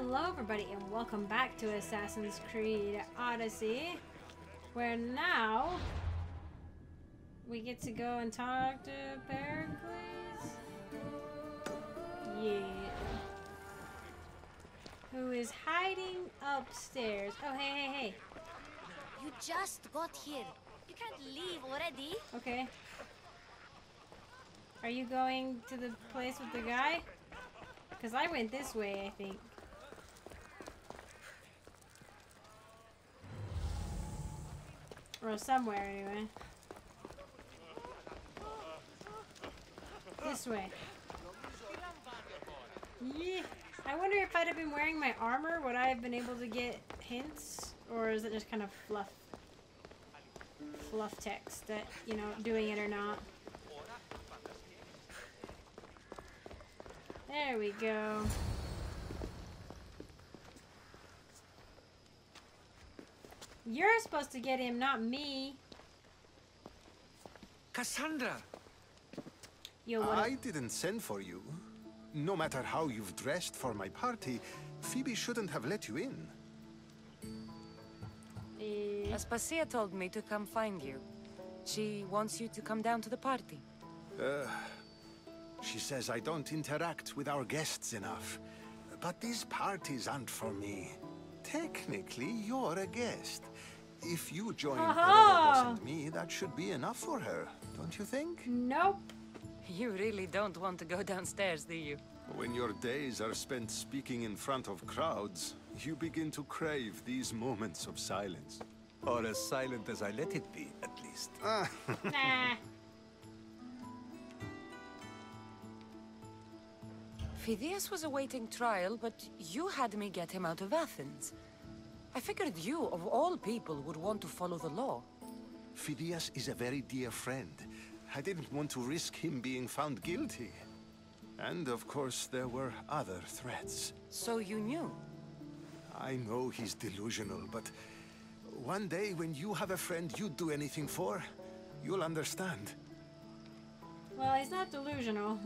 Hello everybody and welcome back to Assassin's Creed Odyssey, where now we get to go and talk to Pericles. Yeah. Who is hiding upstairs. Oh, hey. You just got here. You can't leave already. Okay. Are you going to the place with the guy? Because I went this way, I think. Or somewhere, anyway. This way. Yeah. I wonder if I'd have been wearing my armor, would I have been able to get hints? Or is it just kind of fluff text that, you know, doing it or not? There we go. You're supposed to get him, not me. Cassandra! Yo, I didn't send for you. No matter how you've dressed for my party, Phoebe shouldn't have let you in. Aspasia told me to come find you. She wants you to come down to the party. She says I don't interact with our guests enough. But these parties aren't for me. Technically, you're a guest. If you join Herodotus and me, that should be enough for her, don't you think? Nope. You really don't want to go downstairs, do you? When your days are spent speaking in front of crowds, you begin to crave these moments of silence. Or as silent as I let it be, at least. Nah. Phidias was awaiting trial, but you had me get him out of Athens. I figured you, of all people, would want to follow the law. Phidias is a very dear friend. I didn't want to risk him being found guilty. And, of course, there were other threats. So you knew? I know he's delusional, but one day when you have a friend you'd do anything for, you'll understand. Well, he's not delusional.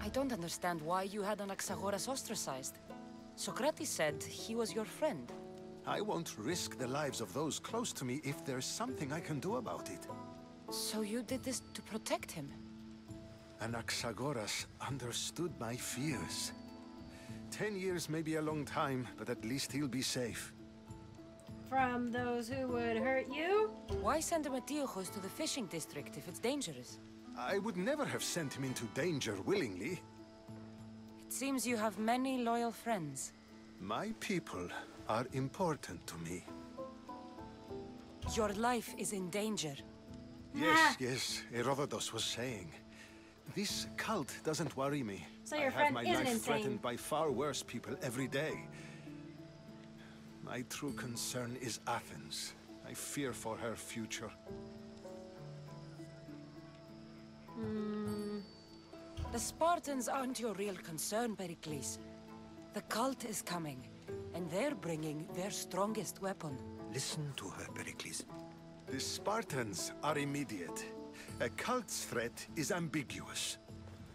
I don't understand why you had Anaxagoras ostracized. Socrates said he was your friend. I won't risk the lives of those close to me if there's something I can do about it. So you did this to protect him? Anaxagoras understood my fears. 10 years may be a long time, but at least he'll be safe. From those who would hurt you? Why send Matiochos to the fishing district if it's dangerous? I would never have sent him into danger willingly. It seems you have many loyal friends. My people are important to me. Your life is in danger. Yes, Herodotus was saying. This cult doesn't worry me. So your friend isn't insane. I have my life threatened by far worse people every day. My true concern is Athens. I fear for her future. The Spartans aren't your real concern, Pericles. The cult is coming, and they're bringing their strongest weapon. Listen to her, Pericles. The Spartans are immediate. A cult's threat is ambiguous.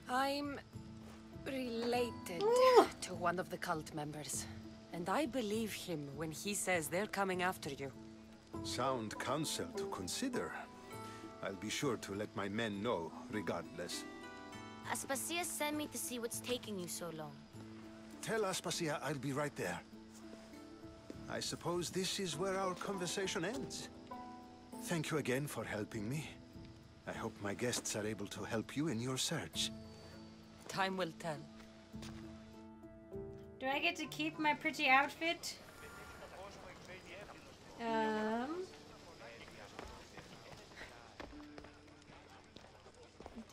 I'm related to one of the cult members, and I believe him when he says they're coming after you. Sound counsel to consider. I'll be sure to let my men know, regardless. Aspasia sent me to see what's taking you so long. Tell Aspasia I'll be right there. I suppose this is where our conversation ends. Thank you again for helping me. I hope my guests are able to help you in your search. Time will tell. Do I get to keep my pretty outfit?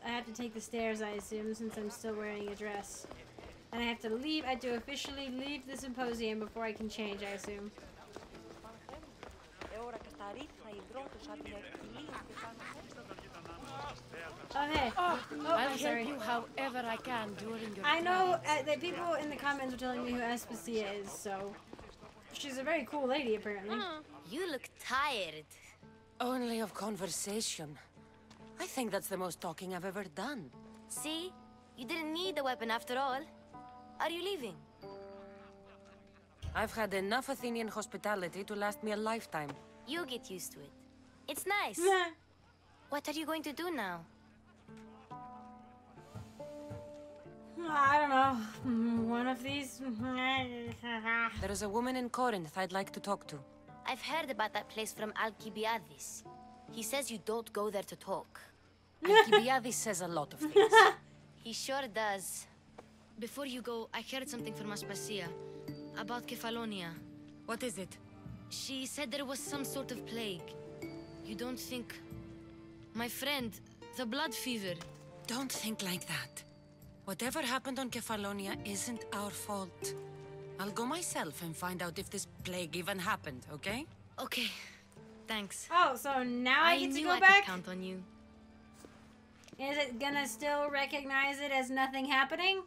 I have to take the stairs, I assume, since I'm still wearing a dress. And I have to leave. I have to officially leave the symposium before I can change, I assume. Okay. I'll help you however I can during your I know that people in the comments are telling me who Aspasia is, so... She's a very cool lady, apparently. You look tired. Only of conversation. I think that's the most talking I've ever done. See? You didn't need the weapon after all. Are you leaving? I've had enough Athenian hospitality to last me a lifetime. You get used to it. It's nice. Yeah. What are you going to do now? I don't know. One of these. There is a woman in Corinth I'd like to talk to. I've heard about that place from Alcibiades. He says you don't go there to talk. Alcibiades says a lot of things. He sure does. Before you go, I heard something from Aspasia about Kefalonia. What is it? She said there was some sort of plague. You don't think... My friend, the blood fever. Don't think like that. Whatever happened on Kefalonia isn't our fault. I'll go myself and find out if this plague even happened, okay? Okay. Thanks. Oh, so now I get to go back? I knew I could count on you. Is it gonna still recognize it as nothing happening?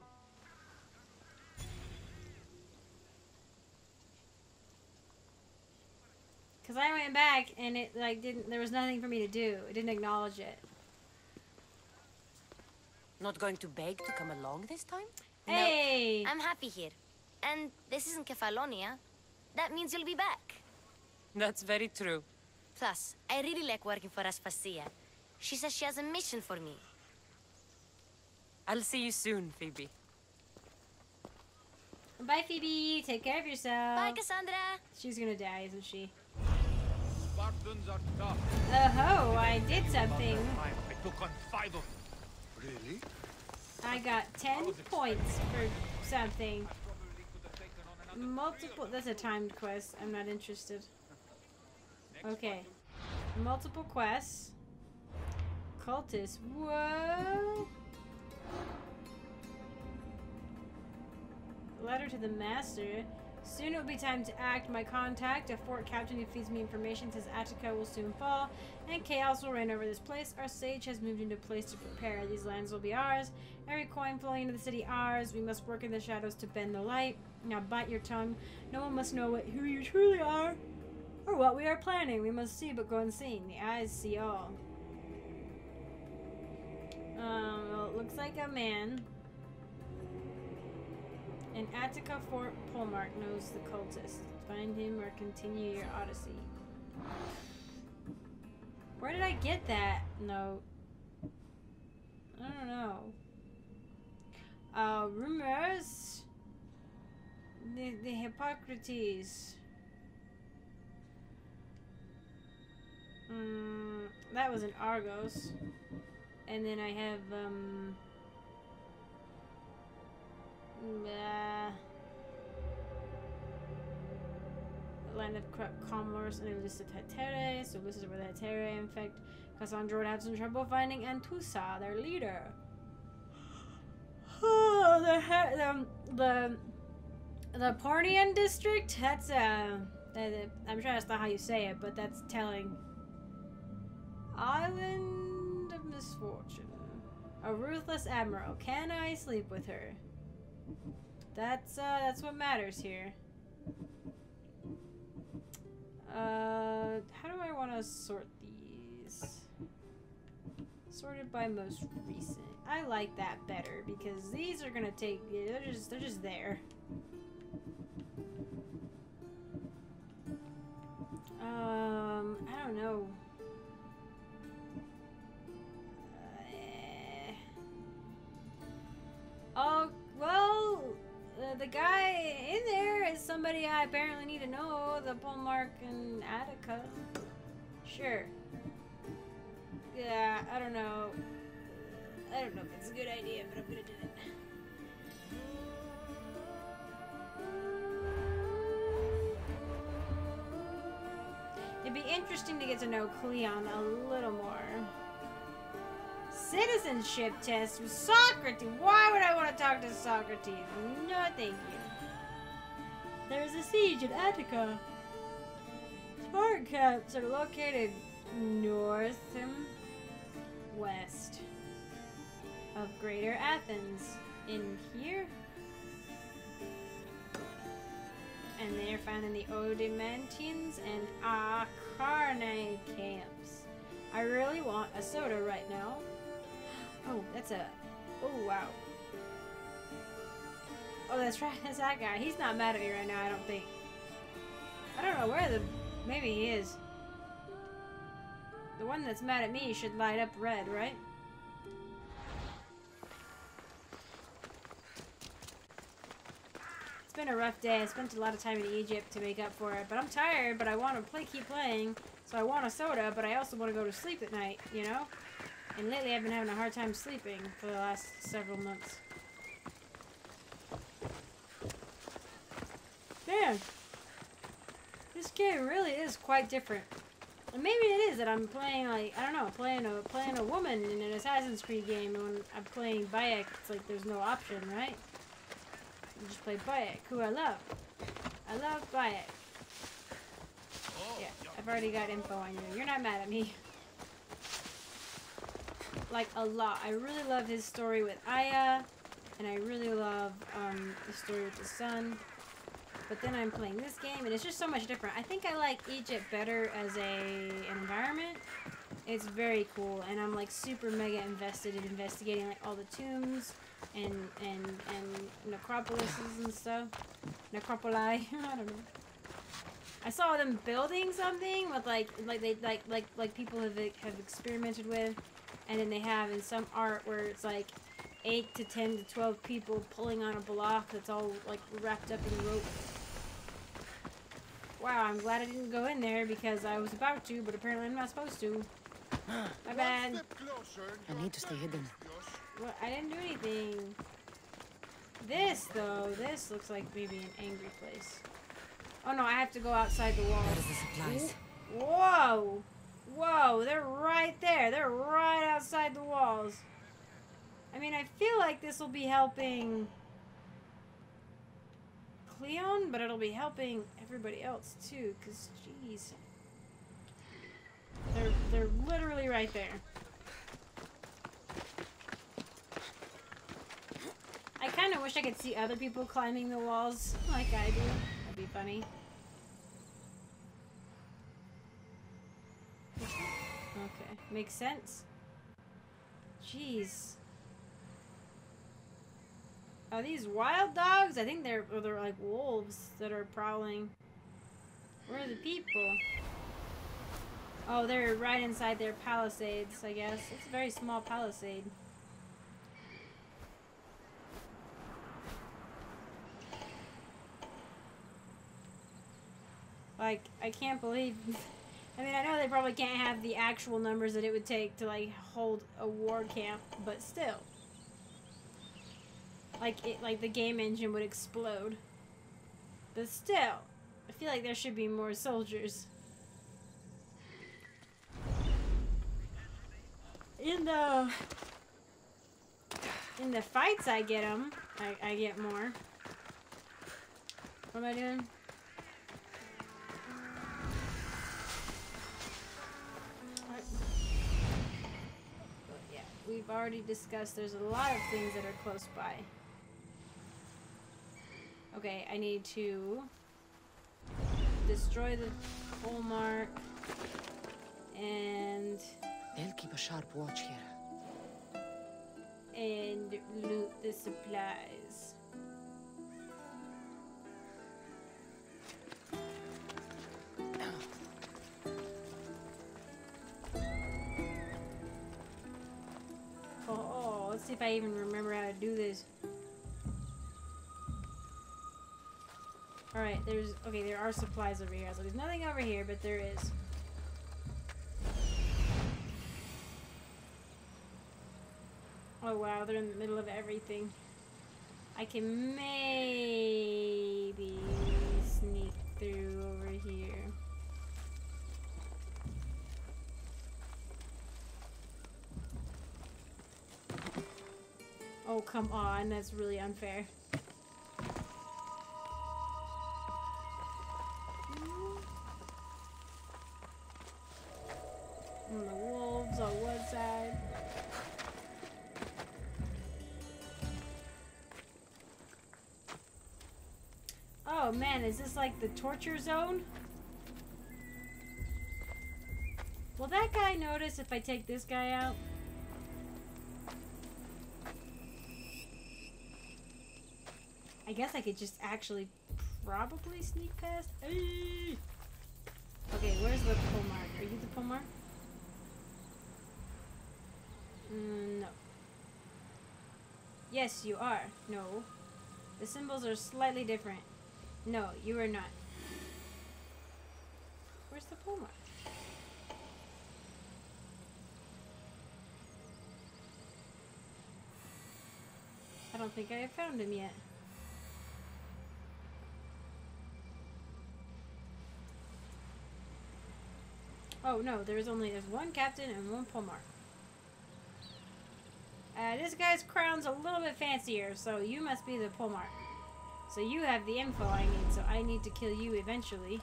Because I went back and it, like, didn't... There was nothing for me to do. It didn't acknowledge it. Not going to beg to come along this time? Hey! No, I'm happy here. And this isn't Kefalonia. That means you'll be back. That's very true. Plus, I really like working for Aspasia. She says she has a mission for me. I'll see you soon, Phoebe. Bye, Phoebe. Take care of yourself. Bye, Cassandra. She's gonna die, isn't she? Spartans are tough. Oh, I did something. I took on 5 of them. Really? I got 10 points for something. Multiple... That's a timed quest. I'm not interested. Okay. Multiple quests. Cultists. Whoa! Letter to the master. Soon it will be time to act. My contact, a fort captain who feeds me information, says Attica will soon fall, and chaos will reign over this place. Our sage has moved into place to prepare. These lands will be ours. Every coin flowing into the city ours. We must work in the shadows to bend the light. Now bite your tongue. No one must know who you truly are, or what we are planning. We must see but go unseen. The eyes see all. Well, it looks like a man. An Attica Fort Polemarch knows the cultist. Find him or continue your odyssey. Where did I get that note? I don't know. Rumors? The Hippocrates. That was in Argos. And then I have, Land of Commerce, and it lists the Tetere, so this is where the Tetere, in fact, Cassandra would have some trouble finding Antusa, their leader. Oh, the Pornian district? That's, I'm sure that's not how you say it, but that's telling. Island of Misfortune. A ruthless admiral. Can I sleep with her? That's what matters here. How do I want to sort these? Sorted by most recent. I like that better because these are gonna take. They're just there. I don't know. Oh. Well, the guy in there is somebody I apparently need to know, the Polemarch in Attica. Sure. Yeah, I don't know. I don't know if it's a good idea, but I'm gonna do it. It'd be interesting to get to know Kleon a little more. Citizenship test with Socrates. Why would I want to talk to Socrates? No, thank you. There is a siege in Attica. Spartan camps are located north and west of Greater Athens. In here, and they are found in the Odomantians and Acarnae camps. I really want a soda right now. Oh, that's a... Oh, wow. Oh, that's right. That's that guy. He's not mad at me right now, I don't think. I don't know where the... Maybe he is. The one that's mad at me should light up red, right? It's been a rough day. I spent a lot of time in Egypt to make up for it. But I'm tired, but I want to keep playing. So I want a soda, but I also want to go to sleep at night, you know? And lately I've been having a hard time sleeping for the last several months. Man, this game really is quite different. And maybe it is that I'm playing, like, I don't know, playing a woman in an Assassin's Creed game, and when I'm playing Bayek, it's like there's no option, right? You just play Bayek, who I love. I love Bayek. Yeah, I've already got info on you. You're not mad at me. Like, a lot. I really love his story with Aya, and I really love the story with the son. But then I'm playing this game, and it's just so much different. I think I like Egypt better as an environment. It's very cool, and I'm like super mega invested in investigating like all the tombs and necropolises and stuff. Necropoli, I don't know. I saw them building something with like people have experimented with, and then they have in some art where it's like 8 to 10 to 12 people pulling on a block that's all like wrapped up in rope. Wow, I'm glad I didn't go in there because I was about to, but apparently I'm not supposed to. My bad. I need to stay hidden. Well, I didn't do anything. This though, this looks like maybe an angry place. Oh no, I have to go outside the wall. That is the supplies. Whoa! Whoa, they're right there. They're right outside the walls. I mean, I feel like this will be helping Kleon, but it'll be helping everybody else too, because, jeez. They're literally right there. I kind of wish I could see other people climbing the walls like I do. Be funny. Okay, makes sense. Jeez, are these wild dogs? I think they're like wolves that are prowling. Where are the people? Oh, they're right inside their palisades. I guess it's a very small palisade. Like, I can't believe... I mean, I know they probably can't have the actual numbers that it would take to, like, hold a war camp, but still. Like, the game engine would explode. But still, I feel like there should be more soldiers. In the fights, I get them. I get more. What am I doing? We've already discussed there's a lot of things that are close by. Okay, I need to destroy the Polemarch and they'll keep a sharp watch here. And loot the supplies. If I even remember how to do this. Alright, there's... Okay, there are supplies over here. So there's nothing over here, but there is. Oh, wow. They're in the middle of everything. I can maybe sneak through over here. Oh, come on. That's really unfair. And the wolves on one side. Oh, man. Is this like the torture zone? Will that guy notice if I take this guy out? I I guess I could just actually probably sneak past. Ayy! Okay, where's the Polemarch? Are you the Polemarch? No. Yes, you are. No. The symbols are slightly different. No, you are not. Where's the Polemarch? I don't think I have found him yet. Oh no, there's one captain and one Polemarch. This guy's crown's a little bit fancier, so you must be the Polemarch. So you have the info I need, so I need to kill you eventually.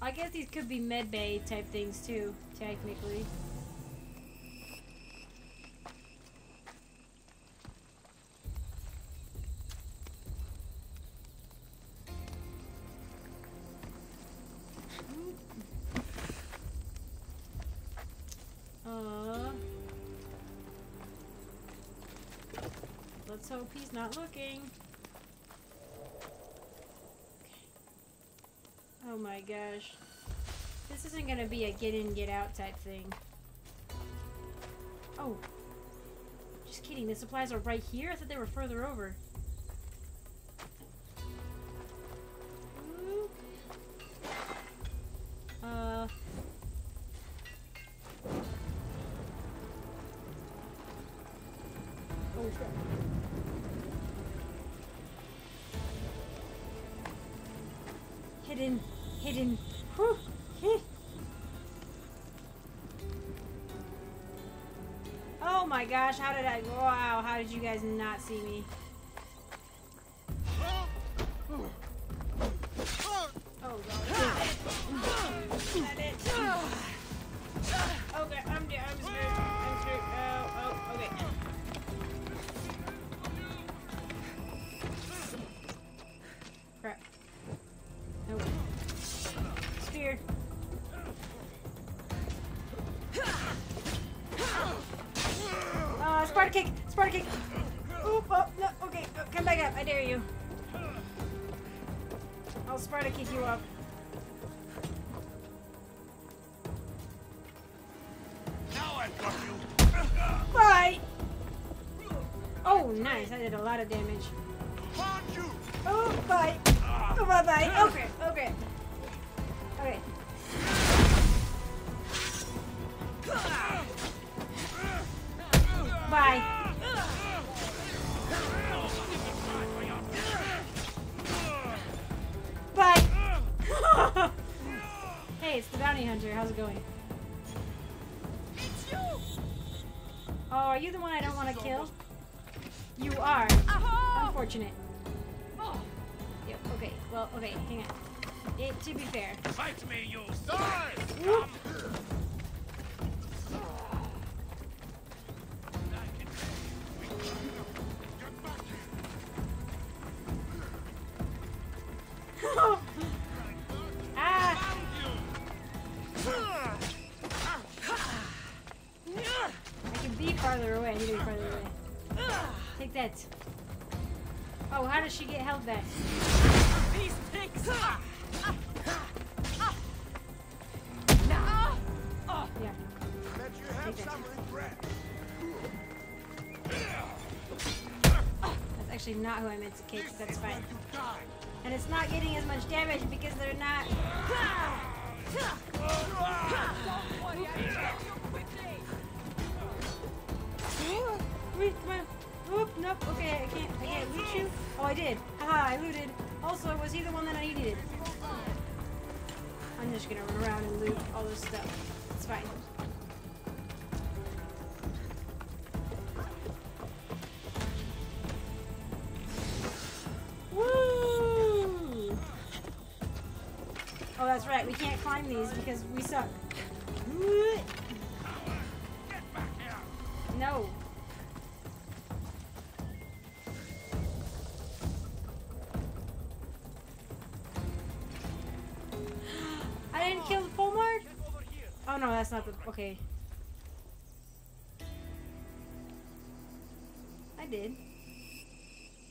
I guess these could be medbay type things too, technically. Let's hope he's not looking. Okay. Oh my gosh. This isn't gonna be a get in, get out type thing. Oh. Just kidding, the supplies are right here? I thought they were further over. Ooh. Oh shit. Hidden. Whew. Oh my gosh, how did I... Wow, how did you guys not see me? Oh god. Is that it? Okay, I'm dead. I'm screwed. Oh, okay. Sparta kick! Oop, oh, no, okay, oh, come back up, I dare you. I'll Sparta kick you up. Now I've got you! Bye! Oh, nice, I did a lot of damage. Oh, bye! Oh, bye-bye, okay. Bye. Bye. Hey, it's the bounty hunter. How's it going? It's you. Oh, are you the one I don't want to kill? You are. Unfortunate. Oh. Yep. Okay. Well. Okay. Hang on. To be fair. Fight me, you son. Oh, how does she get held back? These things. Yeah. That you have some regret. That's actually not who I meant to kick, so that's fine. And it's not getting as much damage because they're not. Don't worry, I'll get you quickly. Whoop, nope, okay, I can't loot you. Oh, I did. Haha, I looted. Also, was he the one that I needed? I'm just gonna run around and loot all this stuff. It's fine. Woo! Oh, that's right, we can't climb these because we suck. No. I didn't kill the Polemarch? that's not the... Okay. I did.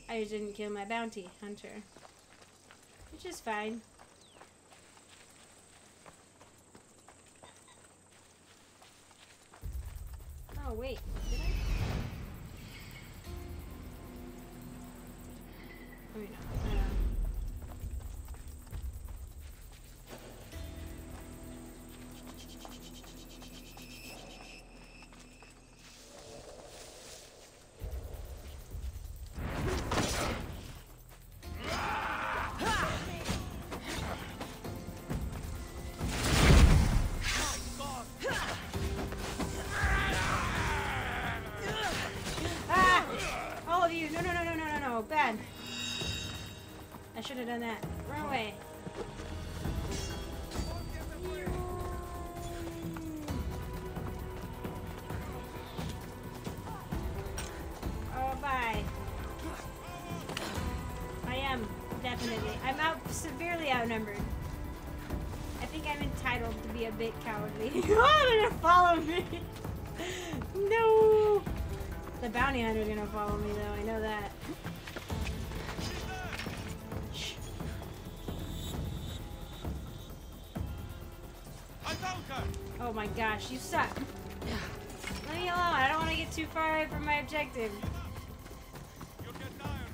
I just didn't kill my bounty hunter. Which is fine. Oh, wait. Did I? I mean, should have done that. Wrong way. Oh, bye. I am definitely. I'm out severely outnumbered. I think I'm entitled to be a bit cowardly. Oh, they're gonna follow me. No. The bounty hunter's gonna follow me though. I know that. Oh my gosh, you suck. Let me alone. I don't want to get too far away from my objective. You'll get tired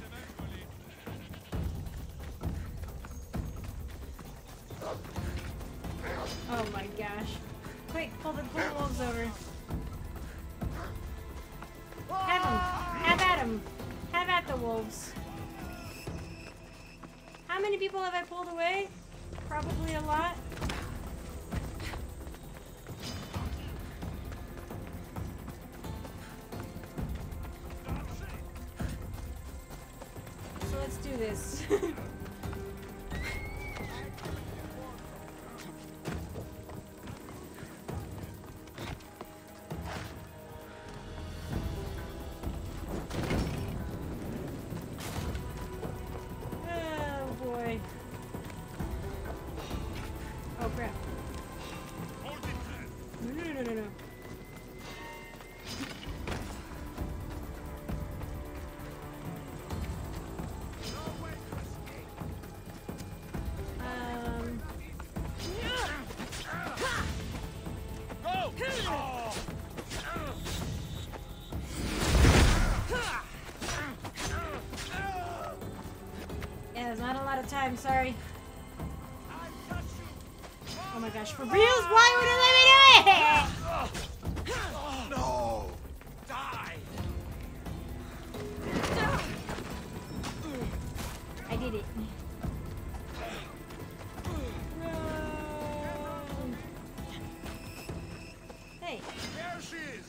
eventually. Oh my gosh. Quick, pull the wolves over. Have them. Have at them. Have at the wolves. How many people have I pulled away? Probably a lot. This. I'm sorry. Oh my gosh, for reals? Why would it let me do it? No! Die! I did it. No. Hey. There she is.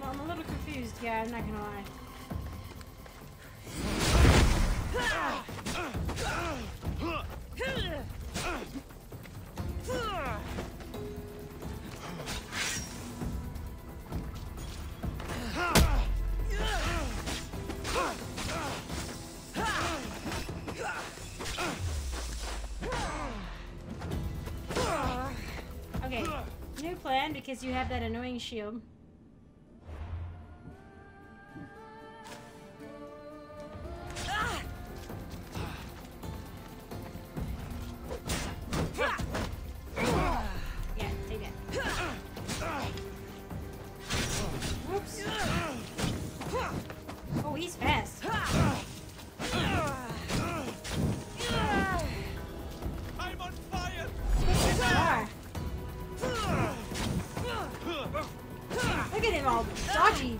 I'm a little confused, yeah, I'm not gonna lie. Okay, new plan because you have that annoying shield. getting all dodgy.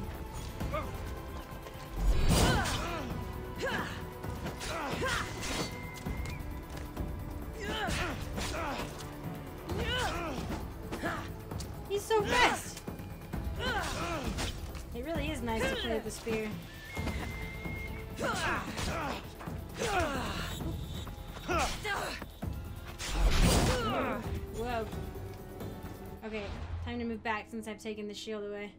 He's so fast. It really is nice to play with the spear. Whoa. Okay, time to move back since I've taken the shield away.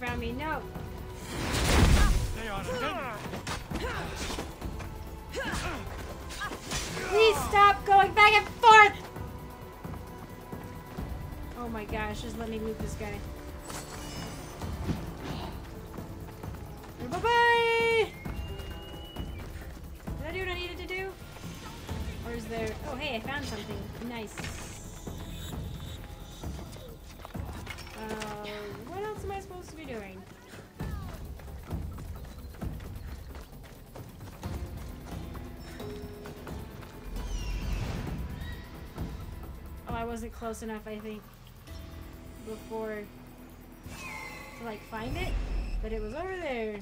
Found me. No. Stay on it. Please stop going back and forth. Oh my gosh, just let me loot this guy. Bye-bye. Did I do what I needed to do? Or is there... Oh, hey, I found something. Nice. Wasn't close enough, I think, before to like find it, but it was over there.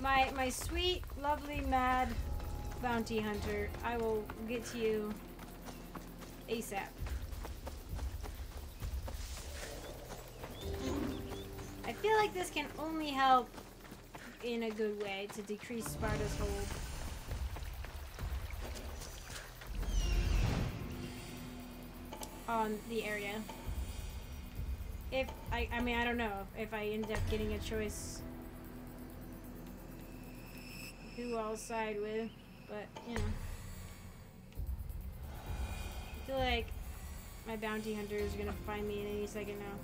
My sweet, lovely, mad bounty hunter, I will get to you ASAP. I feel like this can only help in a good way to decrease Sparta's hold. On the area. If I mean, I don't know if I end up getting a choice who I'll side with, but you know, I feel like my bounty hunter is gonna find me in any second now.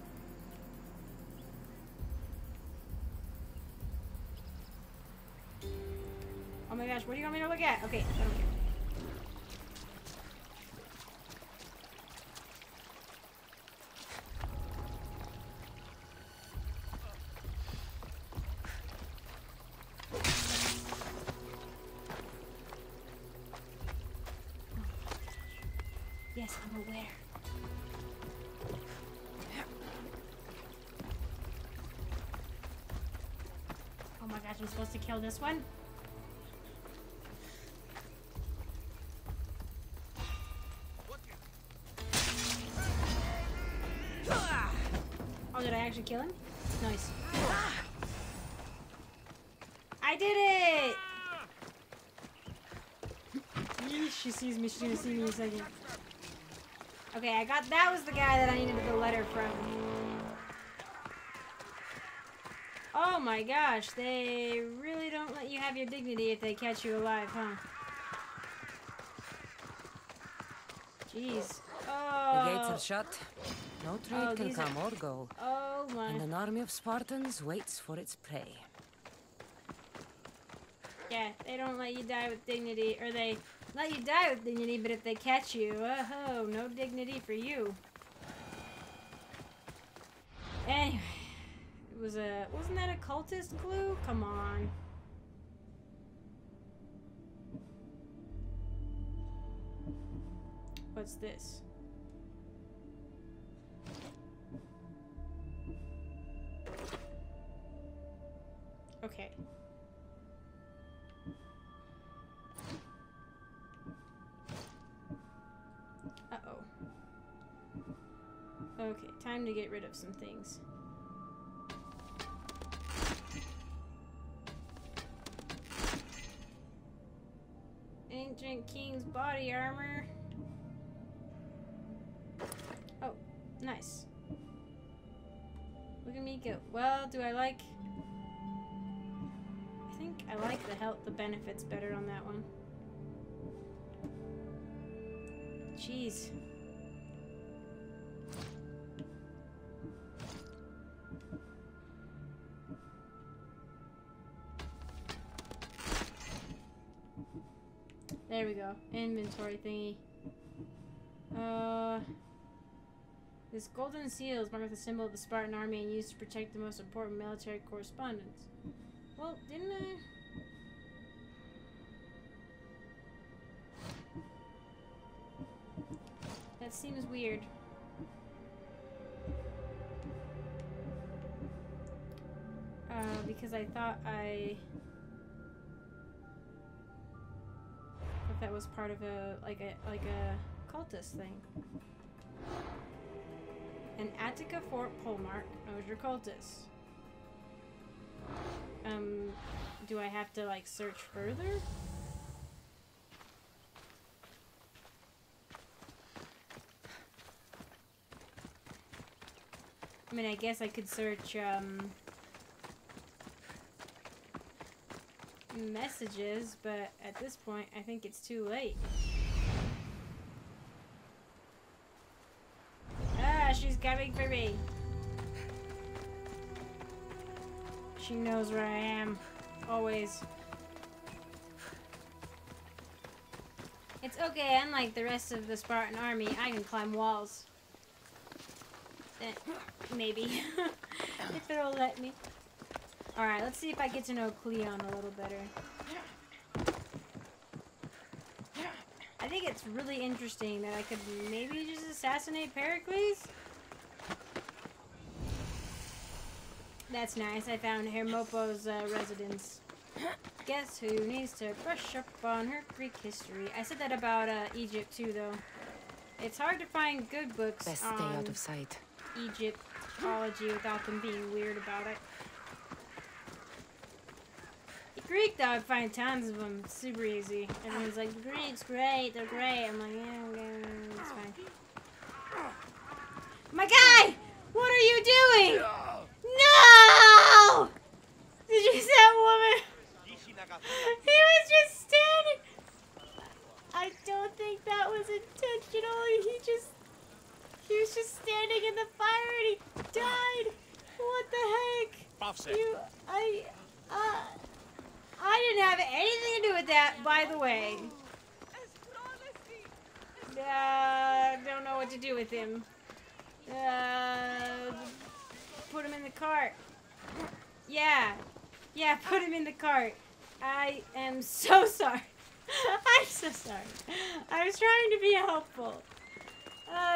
Oh my gosh, what do you want me to look at? Okay, I don't care. Yes, I'm aware. Oh my gosh, I'm supposed to kill this one? Oh, did I actually kill him? Nice. I did it! She sees me, she's gonna see me in a second. Okay, I got, that was the guy that I needed the letter from. Oh my gosh, they really don't let you have your dignity if they catch you alive, huh? Jeez. Oh. The gates are shut. No trade can come or go. Oh my. And an army of Spartans waits for its prey. Yeah, they don't let you die with dignity, or they... Let you die with dignity, but if they catch you, oh, no dignity for you. Anyway, it was a... Wasn't that a cultist glue? Come on. What's this? Okay. Okay, time to get rid of some things. ancient king's body armor. Oh, nice. Look at me go. Well, do I like... I think I like the health, the benefits better on that one. Jeez. There we go. Inventory thingy. This golden seal is marked with the symbol of the Spartan army and used to protect the most important military correspondence. Well, didn't I? That seems weird. Because I thought that was part of a cultist thing. An Attica Fort Polemarch knows your cultists. Do I have to like search further? I mean, I guess I could search messages, but at this point I think it's too late. Ah, she's coming for me. She knows where I am. Always. It's okay, unlike the rest of the Spartan army, I can climb walls. Maybe. If it'll let me. Alright, let's see if I get to know Kleon a little better. I think it's really interesting that I could maybe just assassinate Pericles? That's nice, I found Hermopo's residence. Guess who needs to brush up on her Greek history? I said that about Egypt too, though. It's hard to find good books Best on stay out of sight. Egyptology without them being weird about it. Greek though, I find tons of them. It's super easy. Everyone's like, Greek's great, they're great. I'm like, yeah, okay, it's fine. My guy! What are you doing? No! Did you see that woman? He was just standing. I don't think that was intentional. He was just standing in the fire and he died. What the heck? I didn't have anything to do with that, by the way. Don't know what to do with him. Put him in the cart. Yeah, put him in the cart. I am so sorry. I'm so sorry. I was trying to be helpful.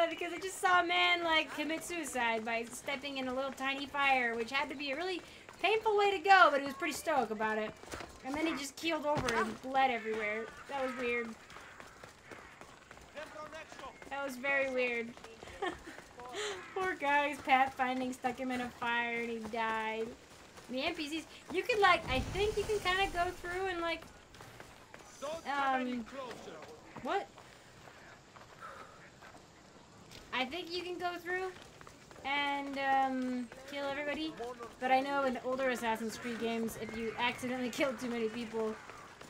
Because I just saw a man, like, commit suicide by stepping in a little tiny fire, which had to be a really painful way to go, but he was pretty stoic about it. And then he just keeled over and bled everywhere. That was weird. That was very weird. Poor guy, his pathfinding stuck him in a fire and he died. The NPCs, you could like, I think you can kind of go through and like, what? I think you can go through and kill everybody, but I know in older Assassin's Creed games, if you accidentally killed too many people,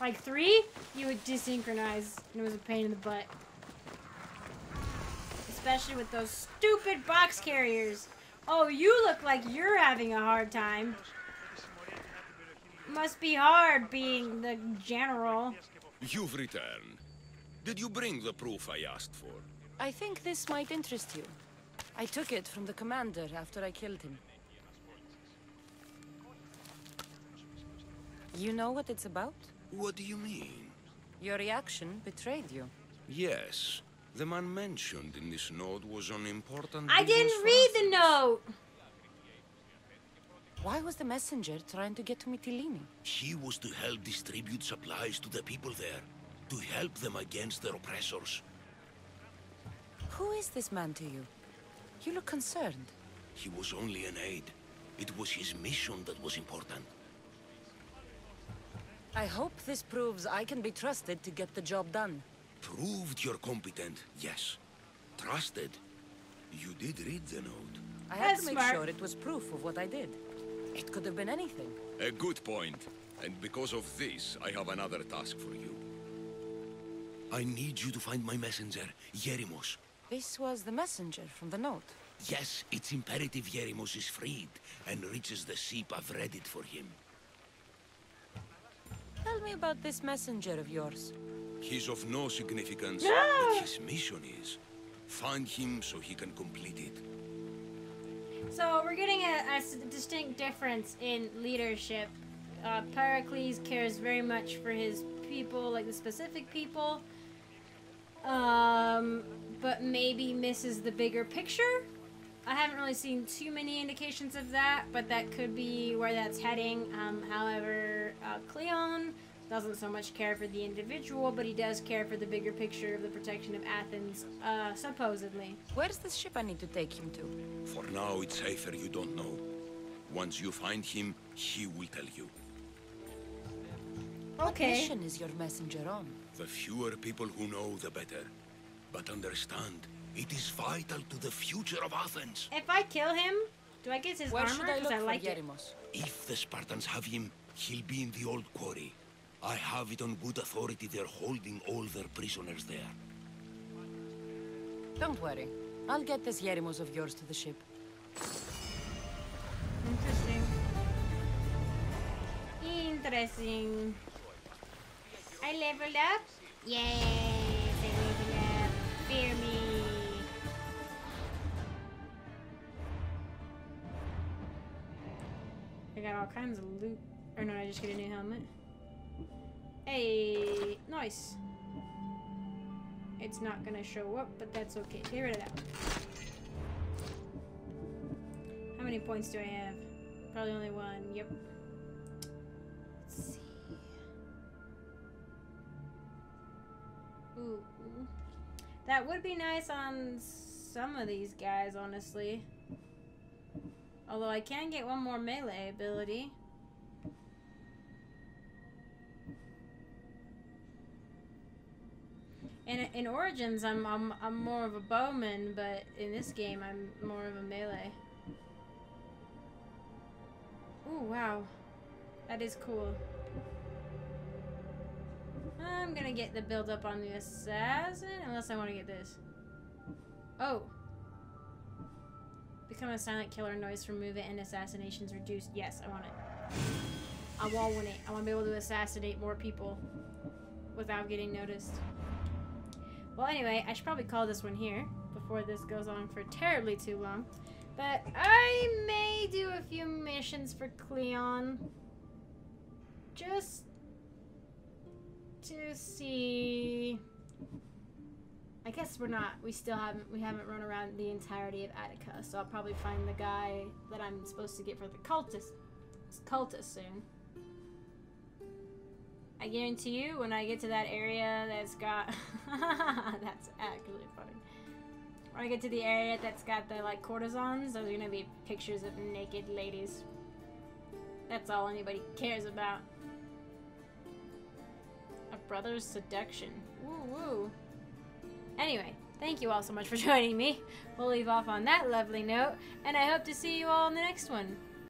like 3, you would desynchronize, and it was a pain in the butt. Especially with those stupid box carriers. Oh, you look like you're having a hard time. Must be hard being the general. You've returned. Did you bring the proof I asked for? I think this might interest you. I took it from the commander after I killed him. You know what it's about? What do you mean? Your reaction betrayed you. Yes. The man mentioned in this note was an important... I didn't read the note! Why was the messenger trying to get to Mitilini? He was to help distribute supplies to the people there. To help them against their oppressors. Who is this man to you? You look concerned. He was only an aide. It was his mission that was important. I hope this proves I can be trusted to get the job done. Proved you're competent, yes. Trusted? You did read the note. I had to make sure it was proof of what I did. It could have been anything. A good point. And because of this, I have another task for you. I need you to find my messenger, Yerimos. This was the messenger from the note. Yes, it's imperative Yerimos is freed and reaches the ship I've readied for him. Tell me about this messenger of yours. He's of no significance, but his mission is. Find him so he can complete it. So we're getting a distinct difference in leadership. Pericles cares very much for his people, like the specific people, but maybe misses the bigger picture. I haven't really seen too many indications of that, but that could be where that's heading. However, Kleon doesn't so much care for the individual, but he does care for the bigger picture of the protection of Athens, supposedly. Where's the ship I need to take him to? For now, it's safer you don't know. Once you find him, he will tell you. Okay. What mission is your messenger on? The fewer people who know, the better. But understand, it is vital to the future of Athens. If I kill him, do I get his armor? Because I like Yerimos. If the Spartans have him, he'll be in the old quarry. I have it on good authority they're holding all their prisoners there. Don't worry. I'll get this Yerimos of yours to the ship. Interesting. Interesting. I leveled up. Yay! I leveled up. Fear me. I got all kinds of loot. Or no, I just get a new helmet. Hey, nice. It's not gonna show up, but that's okay. Get rid of that. How many points do I have? Probably only one. Yep. Let's see. Ooh, that would be nice on some of these guys, honestly. Although I can get one more melee ability. In Origins, I'm more of a bowman, but in this game, I'm more of a melee. Ooh, wow, that is cool. I'm gonna get the build up on the assassin, unless I want to get this. Oh. Become a silent killer, noise remove it, and assassinations reduced. Yes, I want it. I want it. I want to be able to assassinate more people without getting noticed. Well, anyway, I should probably call this one here before this goes on for terribly too long. But I may do a few missions for Kleon. Just to see. I guess we're not. We haven't run around the entirety of Attica, so I'll probably find the guy that I'm supposed to get for the cultist soon. I guarantee you, when I get to that area that's got that's actually funny. When I get to the area that's got the like courtesans, those are gonna be pictures of naked ladies. That's all anybody cares about. A brother's seduction. Woo woo. Anyway, thank you all so much for joining me. We'll leave off on that lovely note, and I hope to see you all in the next one.